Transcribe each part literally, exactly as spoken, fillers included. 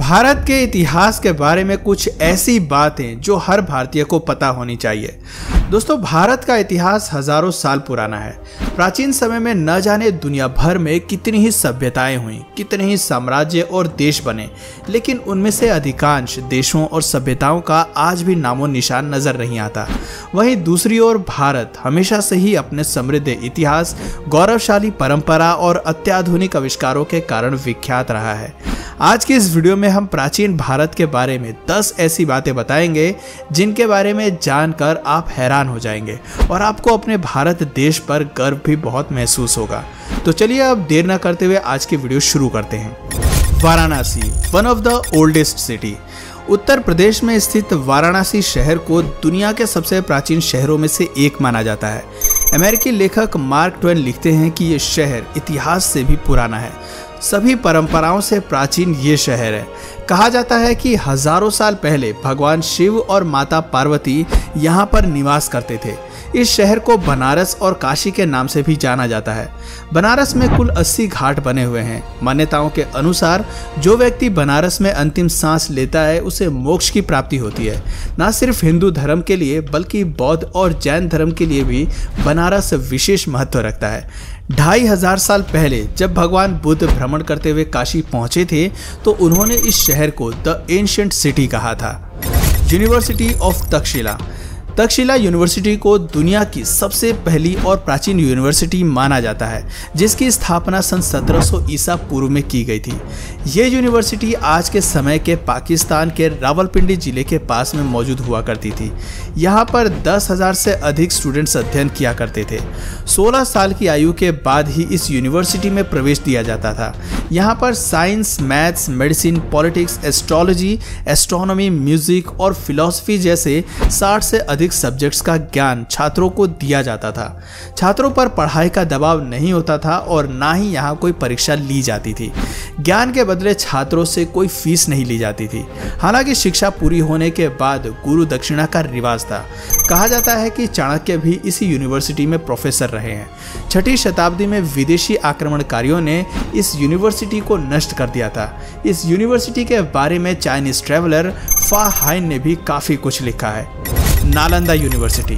भारत के इतिहास के बारे में कुछ ऐसी बातें जो हर भारतीय को पता होनी चाहिए। दोस्तों, भारत का इतिहास हजारों साल पुराना है। प्राचीन समय में न जाने दुनिया भर में कितनी ही सभ्यताएं हुई, कितने ही साम्राज्य और देश बने, लेकिन उनमें से अधिकांश देशों और सभ्यताओं का आज भी नामो निशान नजर नहीं आता। वहीं दूसरी ओर भारत हमेशा से ही अपने समृद्ध इतिहास, गौरवशाली परंपरा और अत्याधुनिक आविष्कारों के कारण विख्यात रहा है। आज की इस वीडियो में हम प्राचीन भारत के बारे में दस ऐसी बातें बताएंगे जिनके बारे में जानकर आप हैरान हो जाएंगे और आपको अपने भारत देश पर गर्व भी बहुत महसूस होगा। तो चलिए अब देर ना करते हुए आज की वीडियो शुरू करते हैं। Varanasi, one of the oldest city. Uttar Pradesh में स्थित वाराणसी शहर को दुनिया के सबसे प्राचीन शहरों में से एक माना जाता है। अमेरिकी लेखक मार्क ट्वेन लिखते हैं कि ये शहर इतिहास से भी पुराना है, सभी परंपराओं से प्राचीन ये शहर है। कहा जाता है कि हजारों साल पहले भगवान शिव और माता पार्वती यहाँ पर निवास करते थे। इस शहर को बनारस और काशी के नाम से भी जाना जाता है। बनारस में कुल अस्सी घाट बने हुए हैं। मान्यताओं के अनुसार जो व्यक्ति बनारस में अंतिम सांस लेता है उसे मोक्ष की प्राप्ति होती है। न सिर्फ हिंदू धर्म के लिए बल्कि बौद्ध और जैन धर्म के लिए भी बनारस विशेष महत्व रखता है। ढाई हजार साल पहले जब भगवान बुद्ध भ्रमण करते हुए काशी पहुंचे थे तो उन्होंने इस शहर को द एंशिएंट सिटी कहा था। University of Takshashila. Takshashila university को दुनिया की सबसे पहली और प्राचीन यूनिवर्सिटी माना जाता है, जिसकी स्थापना सन सत्रह सौ ईसा पूर्व में की गई थी। ये यूनिवर्सिटी आज के समय के पाकिस्तान के रावलपिंडी जिले के पास में मौजूद हुआ करती थी। यहाँ पर दस हज़ार से अधिक स्टूडेंट्स अध्ययन किया करते थे। सोलह साल की आयु के बाद ही इस यूनिवर्सिटी में प्रवेश दिया जाता था। यहाँ पर science, maths, medicine, politics, astrology, astronomy, music और फिलॉसफी जैसे साठ से अधिक सब्जेक्ट्स का ज्ञान छात्रों को दिया जाता था। छात्रों पर पढ़ाई का दबाव नहीं होता था और ना ही यहाँ कोई परीक्षा ली जाती थी। ज्ञान के बदले छात्रों से कोई फीस नहीं ली जाती थी। हालांकि शिक्षा पूरी होने के बाद गुरु दक्षिणा का रिवाज था। कहा जाता है कि चाणक्य भी इसी यूनिवर्सिटी में प्रोफेसर रहे हैं। छठी शताब्दी में विदेशी आक्रमणकारियों ने इस यूनिवर्सिटी को नष्ट कर दिया था। इस यूनिवर्सिटी के बारे में चाइनीज ट्रेवलर फा हाइन ने भी काफ़ी कुछ लिखा है। नालंदा यूनिवर्सिटी।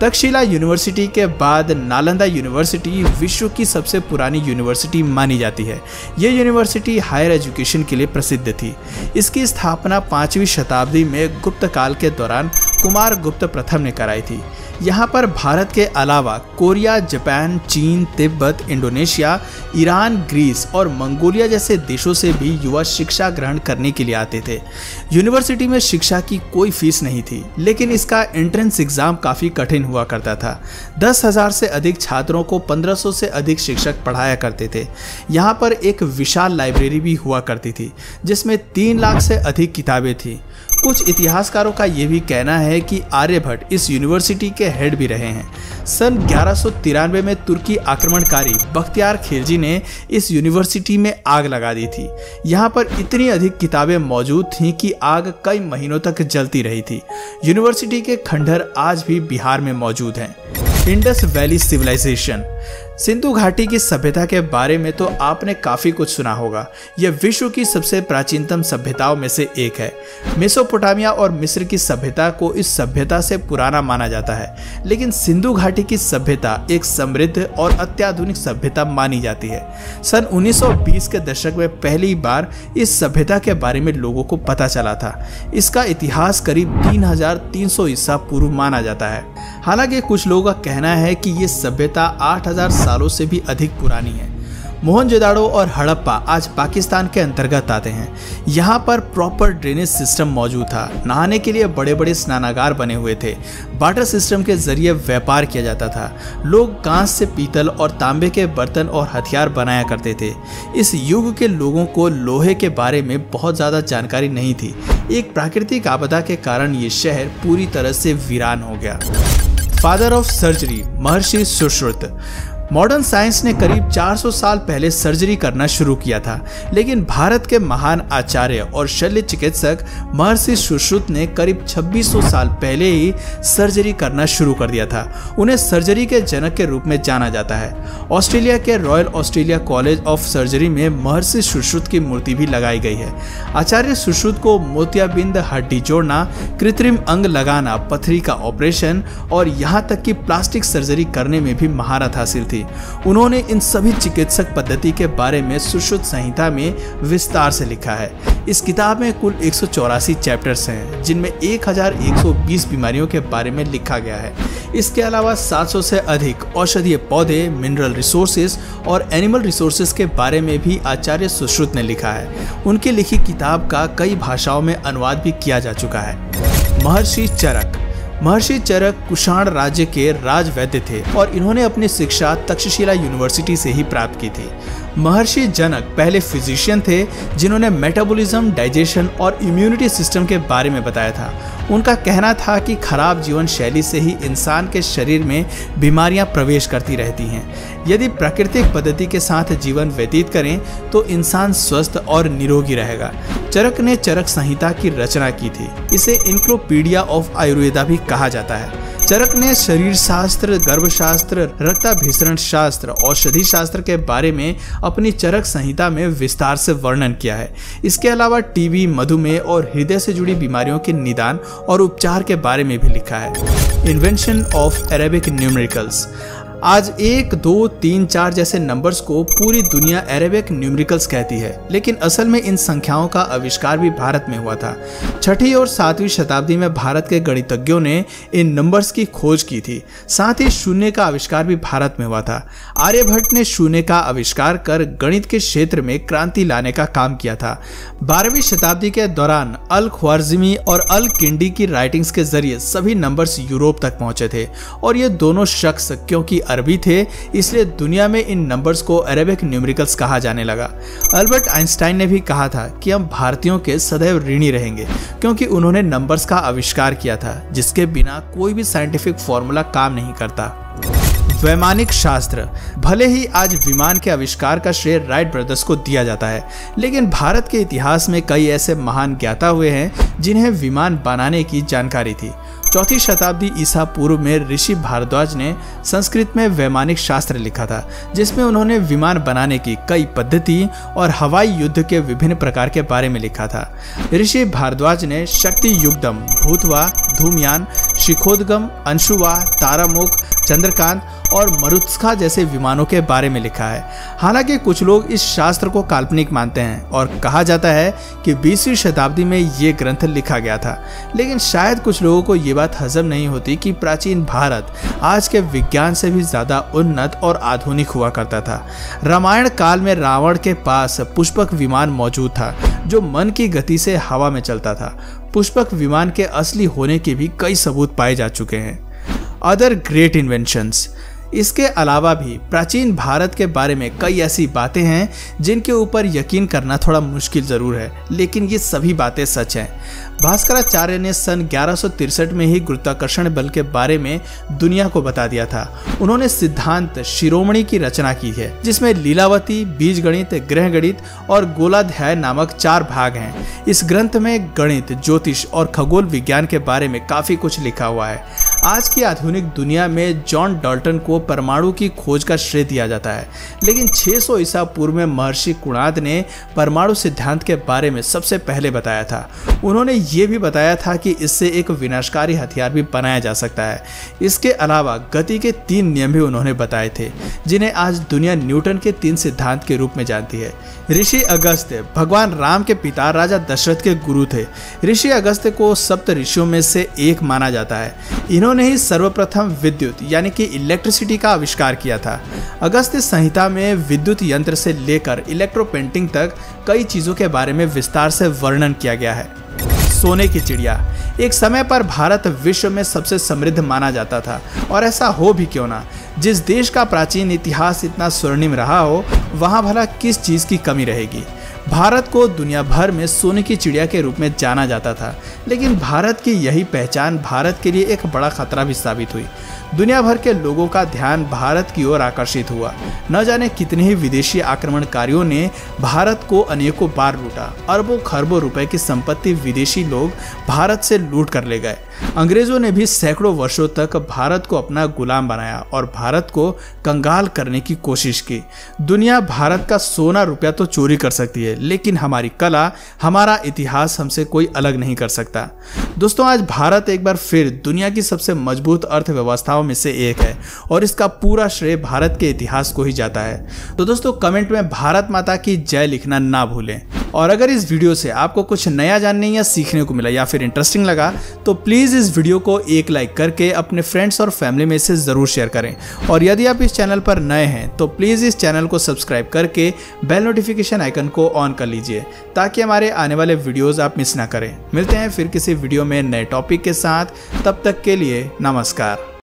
तक्षशिला यूनिवर्सिटी के बाद नालंदा यूनिवर्सिटी विश्व की सबसे पुरानी यूनिवर्सिटी मानी जाती है। ये यूनिवर्सिटी हायर एजुकेशन के लिए प्रसिद्ध थी। इसकी स्थापना पाँचवीं शताब्दी में गुप्त काल के दौरान कुमार गुप्त प्रथम ने कराई थी। यहाँ पर भारत के अलावा कोरिया, जापान, चीन, तिब्बत, इंडोनेशिया, ईरान, ग्रीस और मंगोलिया जैसे देशों से भी युवा शिक्षा ग्रहण करने के लिए आते थे। यूनिवर्सिटी में शिक्षा की कोई फीस नहीं थी, लेकिन इसका एंट्रेंस एग्जाम काफ़ी कठिन हुआ करता था। दस हज़ार से अधिक छात्रों को पंद्रह सौ से अधिक शिक्षक पढ़ाया करते थे। यहाँ पर एक विशाल लाइब्रेरी भी हुआ करती थी, जिसमें तीन लाख से अधिक किताबें थीं। कुछ इतिहासकारों का ये भी कहना है कि आर्यभट्ट इस यूनिवर्सिटी के हेड भी रहे हैं। सन ग्यारह सौ तिरानवे में तुर्की आक्रमणकारी बख्तियार खिलजी ने इस यूनिवर्सिटी में आग लगा दी थी। यहाँ पर इतनी अधिक किताबें मौजूद थीं कि आग कई महीनों तक जलती रही थी। यूनिवर्सिटी के खंडहर आज भी बिहार में मौजूद हैं। Indus valley civilisation. सिंधु घाटी की सभ्यता के बारे में तो आपने काफ़ी कुछ सुना होगा। यह विश्व की सबसे प्राचीनतम सभ्यताओं में से एक है। मेसोपोटामिया और मिस्र की सभ्यता को इस सभ्यता से पुराना माना जाता है, लेकिन सिंधु घाटी की सभ्यता एक समृद्ध और अत्याधुनिक सभ्यता मानी जाती है। सन उन्नीस सौ बीस के दशक में पहली बार इस सभ्यता के बारे में लोगों को पता चला था। इसका इतिहास करीब तीन हजार तीन सौ ईसा पूर्व माना जाता है। हालांकि कुछ लोगों का कहना है कि ये सभ्यता आठ हजार सालों से भी अधिक पुरानी है। मोहनजोदाड़ो और हड़प्पा आज पाकिस्तान के अंतर्गत आते हैं। यहाँ पर प्रॉपर ड्रेनेज सिस्टम मौजूद था। नहाने के लिए बड़े बड़े स्नानागार बने हुए थे। बाटर सिस्टम के जरिए व्यापार किया जाता था। लोग कांस से पीतल और तांबे के बर्तन और हथियार बनाया करते थे। इस युग के लोगों को लोहे के बारे में बहुत ज़्यादा जानकारी नहीं थी। एक प्राकृतिक आपदा के कारण ये शहर पूरी तरह से वीरान हो गया। Father of surgery Maharshi Sushruta. Modern science ने करीब चार सौ साल पहले सर्जरी करना शुरू किया था, लेकिन भारत के महान आचार्य और शल्य चिकित्सक महर्षि सुश्रुत ने करीब छब्बीस सौ साल पहले ही सर्जरी करना शुरू कर दिया था। उन्हें सर्जरी के जनक के रूप में जाना जाता है। ऑस्ट्रेलिया के Royal Australia College of Surgery में महर्षि सुश्रुत की मूर्ति भी लगाई गई है। आचार्य सुश्रुत को मोतियाबिंद, हड्डी जोड़ना, कृत्रिम अंग लगाना, पथरी का ऑपरेशन और यहाँ तक कि प्लास्टिक सर्जरी करने में भी महारत हासिल थी। उन्होंने इन सभी चिकित्सक पद्धति के बारे में सुश्रुत संहिता में विस्तार से लिखा है। इस किताब में कुल एक सौ चौरासी चैप्टर्स हैं, जिनमें एक हज़ार एक सौ बीस बीमारियों के बारे में लिखा गया है। इसके अलावा सात सौ से अधिक औषधीय पौधे, मिनरल रिसोर्सेज और एनिमल रिसोर्सेज के बारे में भी आचार्य सुश्रुत ने लिखा है। उनकी लिखी किताब का कई भाषाओं में अनुवाद भी किया जा चुका है। महर्षि चरक महर्षि चरक कुषाण राज्य के राजवैद्य थे और इन्होंने अपनी शिक्षा तक्षशिला यूनिवर्सिटी से ही प्राप्त की थी। महर्षि जनक पहले फिजिशियन थे, जिन्होंने मेटाबॉलिज्म, डाइजेशन और इम्यूनिटी सिस्टम के बारे में बताया था। उनका कहना था कि खराब जीवन शैली से ही इंसान के शरीर में बीमारियां प्रवेश करती रहती हैं। यदि प्राकृतिक पद्धति के साथ जीवन व्यतीत करें तो इंसान स्वस्थ और निरोगी रहेगा। चरक ने चरक संहिता की रचना की थी। इसे इंक्लोपीडिया ऑफ आयुर्वेदा भी कहा जाता है। चरक ने शरीर शास्त्र, गर्भशास्त्र, रक्ताभिसरण शास्त्र, औषधि शास्त्र के बारे में अपनी चरक संहिता में विस्तार से वर्णन किया है। इसके अलावा टीबी, मधुमेह और हृदय से जुड़ी बीमारियों के निदान और उपचार के बारे में भी लिखा है। Invention of Arabic numericals. आज एक, दो, तीन, चार जैसे नंबर्स को पूरी दुनिया अरेबिक न्यूमेरिकल्स कहती है, लेकिन असल में इन संख्याओं का आविष्कार भी भारत में हुआ था। छठी और सातवीं शताब्दी में भारत के गणितज्ञों ने इन नंबर्स की खोज की थी। साथ ही शून्य का आविष्कार भी भारत में हुआ था। आर्यभट्ट ने शून्य का आविष्कार कर गणित के क्षेत्र में क्रांति लाने का काम किया था। बारहवीं शताब्दी के दौरान अल ख्वारिजमी और अल किंडी की राइटिंग्स के जरिए सभी नंबर्स यूरोप तक पहुँचे थे और ये दोनों शख्स क्योंकि अरबी थे, इसलिए दुनिया में इन नंबर्स को अरेबिक न्यूमेरिकल्स कहा जाने लगा। अल्बर्ट आइंस्टाइन ने भी कहा था कि हम भारतीयों के सदैव ऋणी रहेंगे, क्योंकि उन्होंने नंबर्स का आविष्कार किया था, जिसके बिना कोई भी साइंटिफिक फॉर्मूला काम नहीं करता। वैमानिक शास्त्र। भले ही आज विमान के आविष्कार का श्रेय राइट ब्रदर्स को दिया जाता है, लेकिन भारत के इतिहास में कई ऐसे महान ज्ञाता हुए हैं जिन्हें विमान बनाने की जानकारी थी। चौथी शताब्दी ईसा पूर्व में ऋषि भारद्वाज ने संस्कृत में वैमानिक शास्त्र लिखा था, जिसमें उन्होंने विमान बनाने की कई पद्धति और हवाई युद्ध के विभिन्न प्रकार के बारे में लिखा था। ऋषि भारद्वाज ने शक्ति युग्दम, भूतवा, धूमयान, शिखोद्गम, अंशुवा, तारामुख, चंद्रकांत और मरुत्स्का जैसे विमानों के बारे में लिखा है। हालांकि कुछ लोग इस शास्त्र को काल्पनिक मानते हैं और कहा जाता है कि बीसवीं शताब्दी में ये ग्रंथ लिखा गया था, लेकिन शायद कुछ लोगों को ये बात हजम नहीं होती कि प्राचीन भारत आज के विज्ञान से भी ज़्यादा उन्नत और आधुनिक हुआ करता था। रामायण काल में रावण के पास पुष्पक विमान मौजूद था, जो मन की गति से हवा में चलता था। पुष्पक विमान के असली होने के भी कई सबूत पाए जा चुके हैं। Other great inventions. इसके अलावा भी प्राचीन भारत के बारे में कई ऐसी बातें हैं जिनके ऊपर यकीन करना थोड़ा मुश्किल ज़रूर है, लेकिन ये सभी बातें सच हैं। भास्कराचार्य ने सन ग्यारह सौ तिरसठ में ही गुरुत्वाकर्षण बल के बारे में दुनिया को बता दिया था। उन्होंने सिद्धांत शिरोमणि की रचना की है, जिसमें लीलावती, बीजगणित, ग्रहगणित और गोलाध्याय नामक चार भाग हैं। इस ग्रंथ में गणित, ज्योतिष और खगोल विज्ञान के बारे में काफ़ी कुछ लिखा हुआ है। आज की आधुनिक दुनिया में जॉन डाल्टन को परमाणु की खोज का श्रेय दिया जाता है, लेकिन छह सौ ईसा पूर्व में महर्षि कुणाद ने परमाणु सिद्धांत के बारे में सबसे पहले बताया था। उन्होंने ये भी बताया था कि इससे एक विनाशकारी हथियार भी बनाया जा सकता है। इसके अलावा गति के तीन नियम भी उन्होंने बताए थे, जिन्हें आज दुनिया न्यूटन के तीन सिद्धांत के रूप में जानती है। ऋषि अगस्त्य भगवान राम के पिता राजा दशरथ के गुरु थे। ऋषि अगस्त्य को सप्त ऋषियों में से एक माना जाता है। इन्होंने ही सर्वप्रथम विद्युत यानी कि इलेक्ट्रिसिटी का आविष्कार किया था। अगस्त्य संहिता में विद्युत यंत्र से लेकर इलेक्ट्रो पेंटिंग तक कई चीजों के बारे में विस्तार से वर्णन किया गया है। सोने की चिड़िया। एक समय पर भारत विश्व में सबसे समृद्ध माना जाता था, और ऐसा हो भी क्यों ना। जिस देश का प्राचीन इतिहास इतना स्वर्णिम रहा हो, वहाँ भला किस चीज़ की कमी रहेगी। भारत को दुनिया भर में सोने की चिड़िया के रूप में जाना जाता था, लेकिन भारत की यही पहचान भारत के लिए एक बड़ा खतरा भी साबित हुई। दुनिया भर के लोगों का ध्यान भारत की ओर आकर्षित हुआ। न जाने कितने ही विदेशी आक्रमणकारियों ने भारत को अनेकों बार लूटा। अरबों खरबों रुपए की संपत्ति विदेशी लोग भारत से लूट कर ले गए। अंग्रेजों ने भी सैकड़ों वर्षों तक भारत को अपना गुलाम बनाया और भारत को कंगाल करने की कोशिश की। दुनिया भारत का सोना रुपया तो चोरी कर सकती है, लेकिन हमारी कला, हमारा इतिहास हमसे कोई अलग नहीं कर सकता। दोस्तों, आज भारत एक बार फिर दुनिया की सबसे मजबूत अर्थव्यवस्था में से एक है और इसका पूरा श्रेय भारत के इतिहास को ही जाता है। तो दोस्तों, कमेंट में भारत माता की जय लिखना ना भूलें। और अगर इस वीडियो से आपको कुछ नया जानने या सीखने को मिला या फिर इंटरेस्टिंग लगा तो प्लीज़ इस वीडियो को एक लाइक करके अपने फ्रेंड्स और फैमिली में इसे ज़रूर शेयर करें। और यदि आप इस चैनल पर नए हैं तो प्लीज़ इस चैनल को सब्सक्राइब करके बेल नोटिफिकेशन आइकन को ऑन कर लीजिए ताकि हमारे आने वाले वीडियोज़ आप मिस ना करें। मिलते हैं फिर किसी वीडियो में नए टॉपिक के साथ। तब तक के लिए नमस्कार।